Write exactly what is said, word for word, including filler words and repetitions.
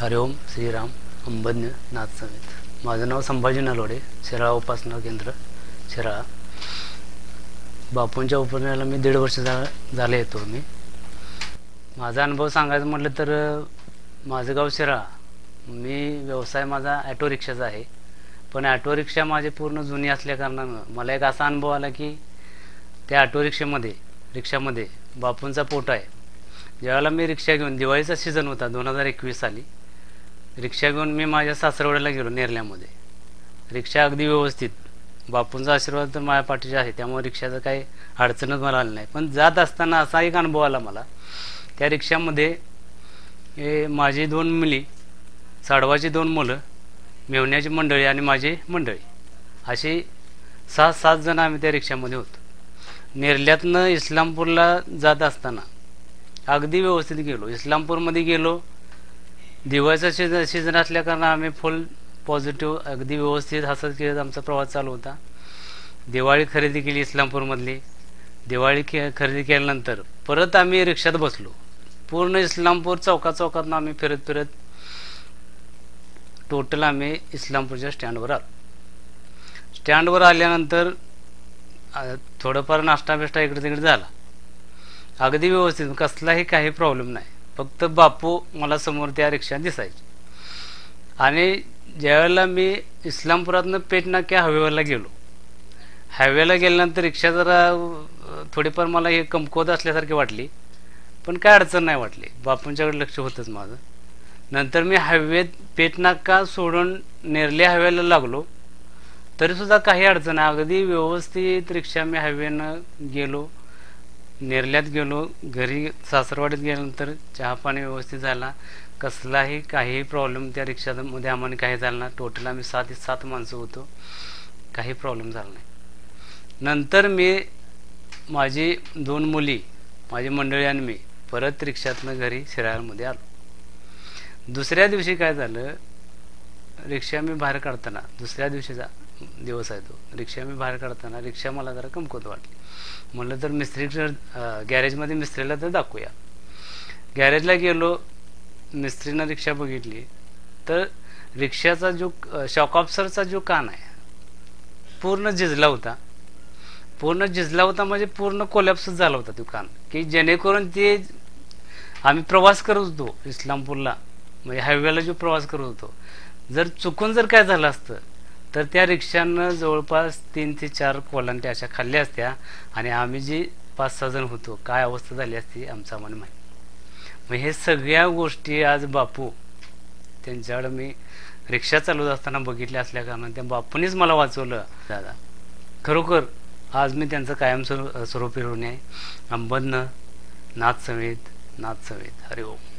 हरिओम श्रीराम अंबन्य नाथ समित। माझं नाव संभाजी नलवडे, शिराळा उपासना केंद्र शिराळा। बापूंच्या उपासनेला मी दीड वर्ष झाले येतो। मी माझा अनुभव सांगायचं म्हटलं तर माझं गाव शिराळा। मी व्यवसाय माझा ऑटो रिक्षाचा आहे, पण ऑटो रिक्षा माझी पूर्ण जुनी असल्याकारणानं मला एक असा अनुभव आला की त्या ऑटो रिक्षेमध्ये रिक्षामध्ये बापूंचा फोटो आहे। ज्यावेळेला मी रिक्षा घेऊन, दिवाळीचा सीझन होता दोन हजार एकवीस साली, रिक्षा घेऊन मी माझ्या सासरवाड्याला गेलो नेरल्यामध्ये। रिक्षा अगदी व्यवस्थित, बापूंचा आशीर्वाद तर माझ्या पाठीशी आहे, त्यामुळे रिक्षाचं काही अडचणच मला आली नाही। पण जात असताना असा एक अनुभव आला मला, त्या रिक्षामध्ये माझी दोन मुली, साडवाची दोन मुलं, मेवण्याची मंडळी आणि माझी मंडळी, अशी सात सात जण आम्ही त्या रिक्षामध्ये होतो। नेरल्यातनं इस्लामपूरला जात असताना अगदी व्यवस्थित गेलो। इस्लामपूरमध्ये गेलो, दिवाळीचा सीझन सीझन असल्याकारणानं आम्ही फुल पॉझिटिव्ह, अगदी व्यवस्थित हसत खेळत आमचा प्रवास चालू होता। दिवाळी खरेदी केली इस्लामपूरमधली। दिवाळी खे खरेदी केल्यानंतर परत आम्ही रिक्षात बसलो। पूर्ण इस्लामपूर चौका चौकातनं आम्ही फिरत फिरत टोटल आम्ही इस्लामपूरच्या स्टँडवर आलो। स्टँडवर आल्यानंतर थोडंफार नाश्ता बिष्टा इकडे तिकडे झाला, अगदी व्यवस्थित, कसलाही काही प्रॉब्लेम नाही। फक्त बापू मला समोर त्या रिक्षा दिसायची। आणि ज्यावेळेला मी इस्लामपुरातनं पेटनाक्या हायवेला गेलो, हायवेला गेल्यानंतर रिक्षा जरा थोडीफार मला हे कमकुवत असल्यासारखी वाटली, पण काय अडचण नाही वाटली, बापूंच्याकडे लक्ष होतंच माझं। नंतर मी हायवेत पेटनाका सोडून नेरले हायवेला लागलो, तरीसुद्धा काही अडचण नाही, अगदी व्यवस्थित रिक्षा मी हायवेनं गेलो, नेरल्यात गेलो। घरी सासरवाडीत गेल्यानंतर चहा पाणी व्यवस्थित झाला, कसलाही काही प्रॉब्लेम त्या रिक्षामध्ये आम्हाला काही झाला नाही। टोटल आम्ही सात सात माणसं होतो, काही प्रॉब्लेम झाला नाही। नंतर मी, माझी दोन मुली, माझी मंडळी आणि मी परत रिक्षातनं घरी शिराळमध्ये आलो। दुसऱ्या दिवशी काय झालं, रिक्षा मी बाहेर काढताना, दुसऱ्या दिवशीचा दिवस आहे तो, रिक्षा मी बाहेर काढताना रिक्षा मला जरा कमकुवत वाटली। म्हटलं तर मिस्त्रीचं गॅरेजमध्ये मिस्त्रीला तर दाखवूया। गॅरेजला गेलो, मिस्त्रीनं रिक्षा बघितली तर रिक्षाचा जो शॉकऑप्सरचा जो कान आहे पूर्ण झिजला होता, पूर्ण झिजला होता म्हणजे पूर्ण कोलॅप्सच झाला होता तो कान, की जेणेकरून ते आम्ही प्रवास करत होतो इस्लामपूरला, म्हणजे हायवेला जो प्रवास करत होतो, जर चुकून जर काय झालं असतं तर त्या रिक्षानं जवळपास तीन ते चार कोलांट्या अशा खाल्ल्या असत्या, आणि आम्ही जी पाच सहा जण होतो काय अवस्था झाली असती आमचं आम्हाला माहीत। मग हे सगळ्या गोष्टी आज बापू, त्यांच्याकडं मी रिक्षा चालवत असताना बघितल्या असल्याकारणानं त्या बापूंनीच मला वाचवलं दादा। खरोखर आज मी त्यांचं कायम स्वरूपी ऋणी आहे। अंबदनं नाथ समेत, नाथ समेत, हरिओम।